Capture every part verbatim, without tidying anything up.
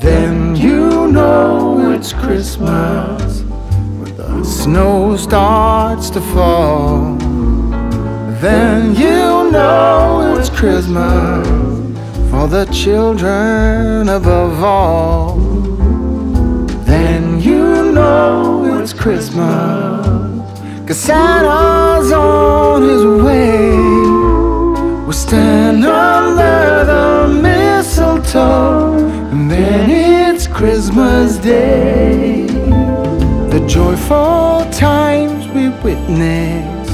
Then you know it's Christmas when the snow starts to fall. Then you know it's Christmas for the children above all. Then you know it's Christmas, 'cause Santa's on his way. We'll stand under the mistletoe, and then it's Christmas Day. The joyful times we witness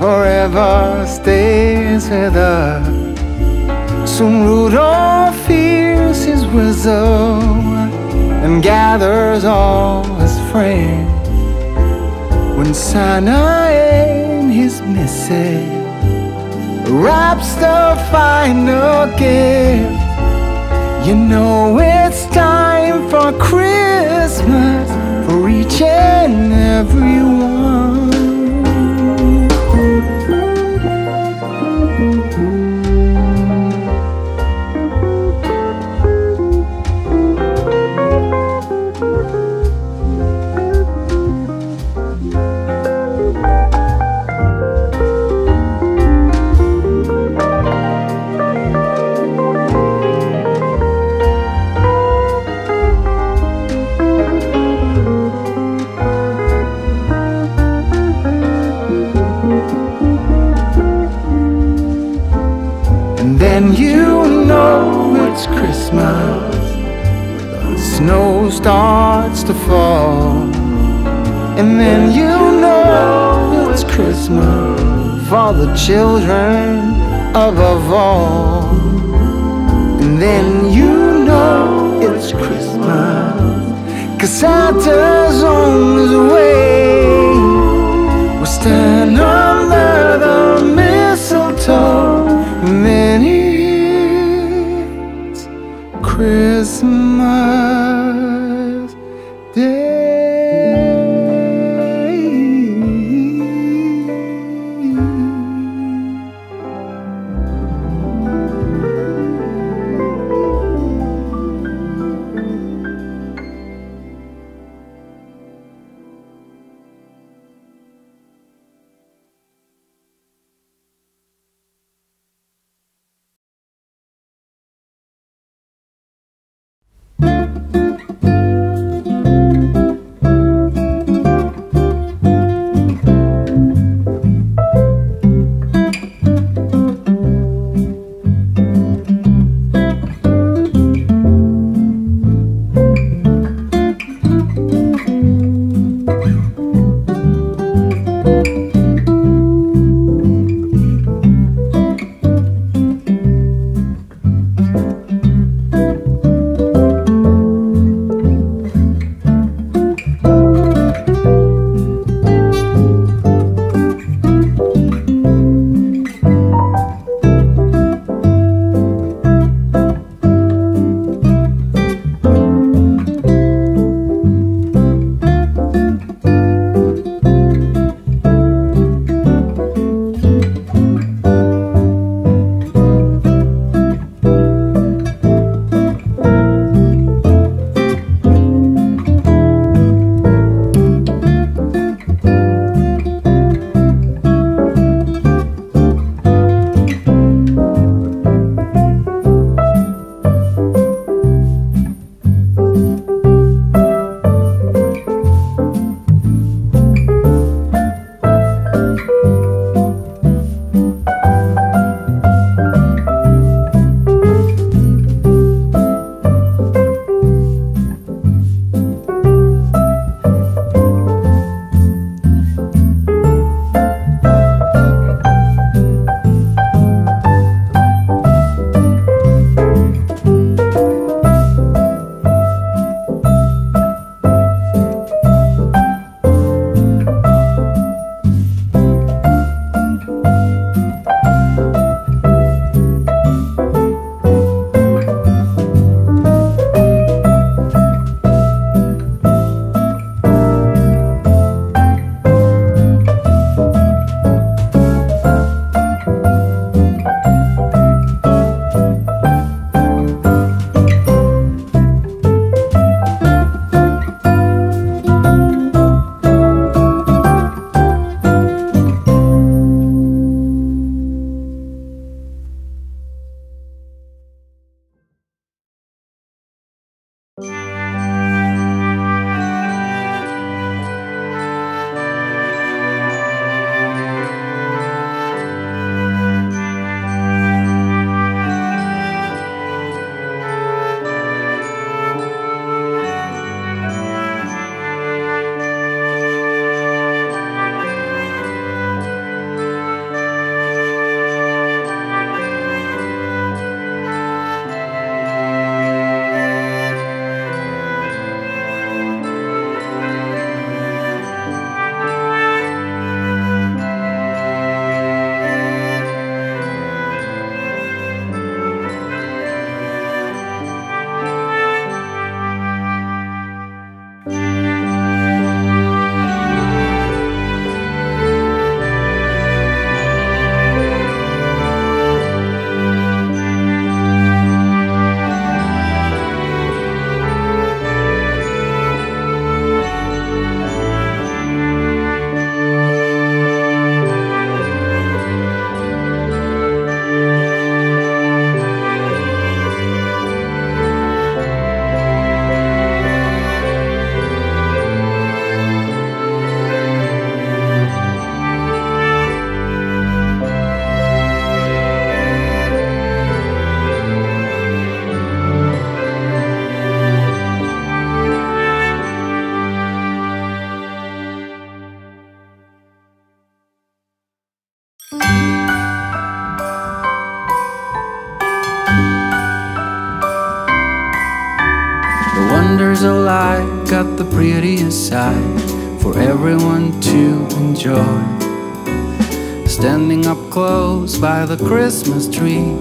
forever stays with us. Soon Rudolph hears his whistle and gathers all his friends. When Santa and his missus wraps the final gift, you know it's time for Christmas for each and every one. Then you know it's Christmas when the snow starts to fall. And then you know it's Christmas for the children above all. And then you know it's Christmas, 'cause Santa's on his way. We'll stand under the mistletoe, and then it's Christmas Day. Thank you. The wonders of life got the prettiest side for everyone to enjoy. Standing up close by the Christmas tree,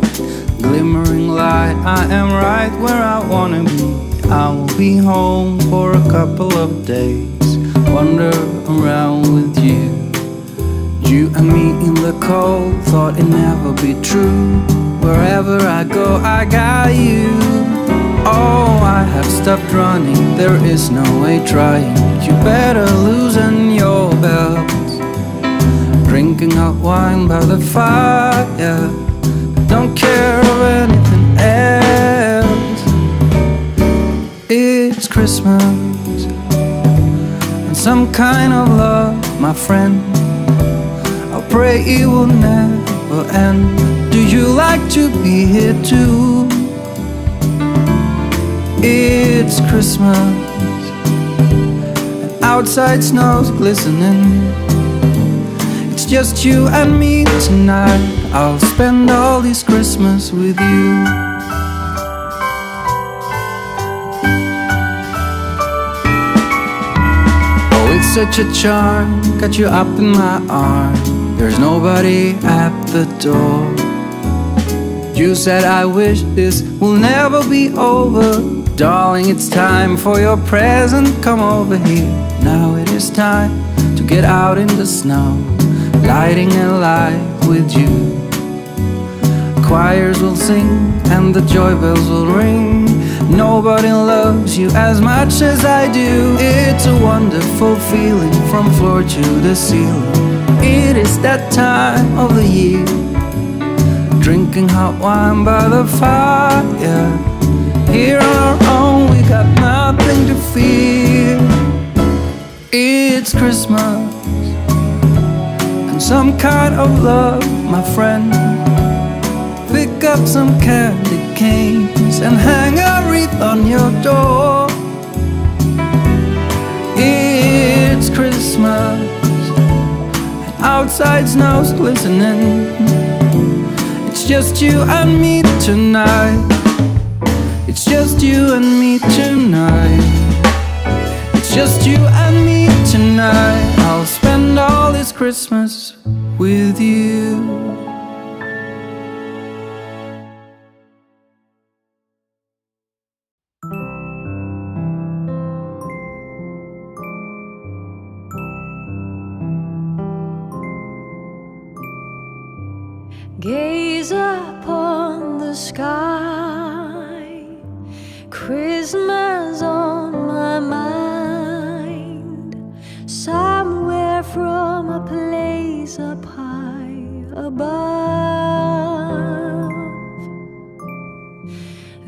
glimmering light, I am right where I wanna be. I will be home for a couple of days, wander around with you. You and me in the cold, thought it'd never be true. Wherever I go, I got you. Oh, I have stopped running, there is no way trying. You better loosen your belt. Drinking hot wine by the fire, don't care of anything else. It's Christmas and some kind of love, my friend. I pray it will never end. Do you like to be here too? It's Christmas and outside snow's glistening. It's just you and me tonight. I'll spend all this Christmas with you. Such a charm, got you up in my arm. There's nobody at the door. You said I wish this will never be over. Darling, it's time for your present, come over here. Now it is time to get out in the snow, lighting a light with you. Choirs will sing and the joy bells will ring. Nobody loves you as much as I do. It's a wonderful feeling from floor to the ceiling. It is that time of the year. Drinking hot wine by the fire. Here on our own, we got nothing to fear. It's Christmas and some kind of love, my friend. Pick up some candy canes and hang a wreath on your door. It's Christmas and outside snow's glistening. It's just you and me tonight. It's just you and me tonight. It's just you and me tonight. I'll spend all this Christmas with you. Gaze upon the sky, Christmas on my mind. Somewhere from a place up high above,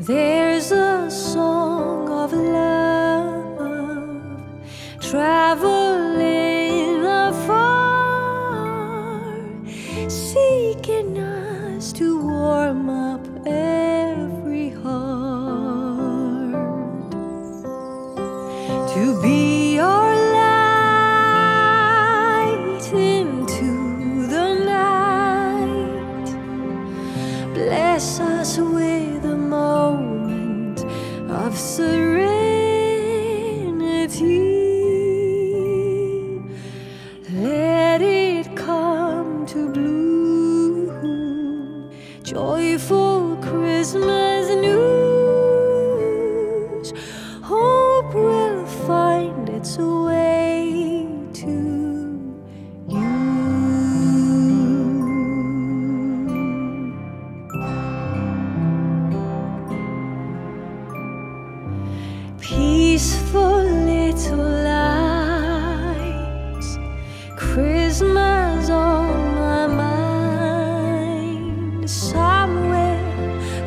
there's a song of love, traveling afar, seeking us to warm up every heart, to be your light into the night. Bless us with a moment of serenity. Let it come to bloom. Joyful Christmas news, hope will find its way to you. Peaceful little lights, Christmas on my mind.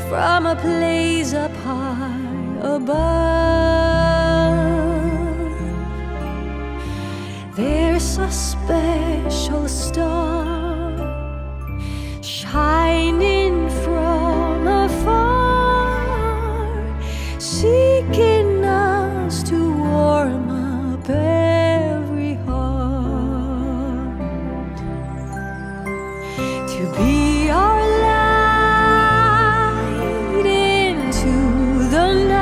From a place up high above, there's a special star shining from afar, seeking us to warm up every heart, to be our light into the night.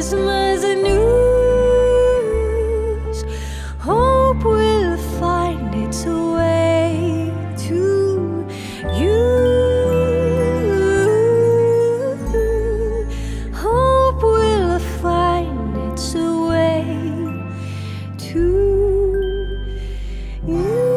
Christmas news. Hope will find its way to you. Hope will find its way to you.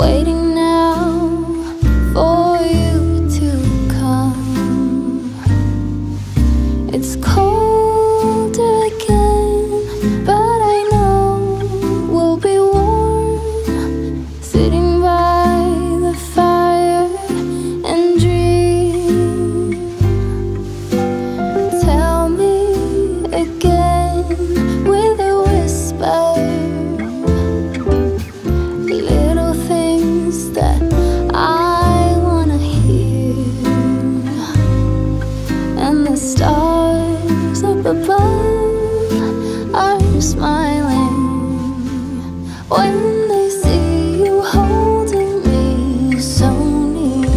waiting now for you to come. It's cold again, but I know we'll be warm, sitting by the fire and dream. Tell me again with a whisper, above are smiling when they see you holding me so near.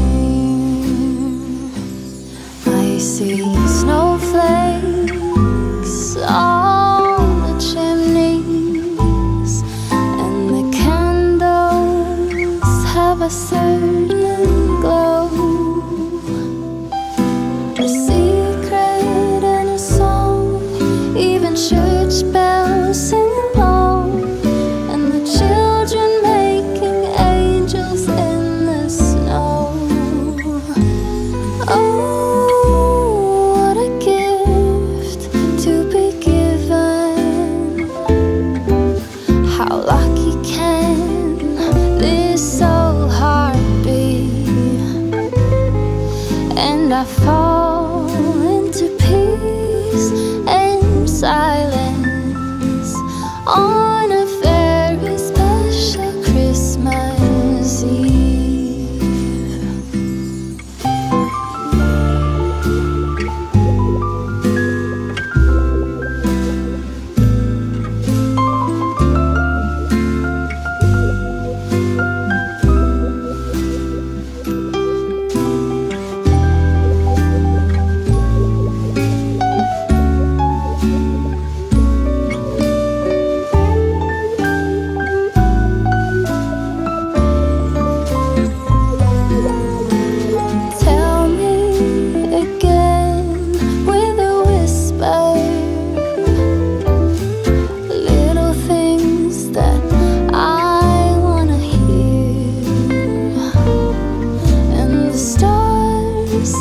I see snowflakes on the chimneys, and the candles have a certain glow. A secret and a song, even church bells sing along, and the children making angels in the snow. Oh, what a gift to be given. How lucky can this old heart be? And I fall into peace silence on a very special Christmas Eve.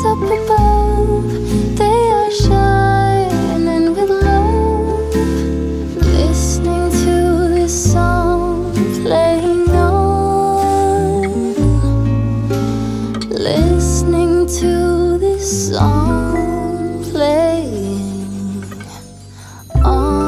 Up above, they are shining with love, listening to this song playing on, listening to this song playing on.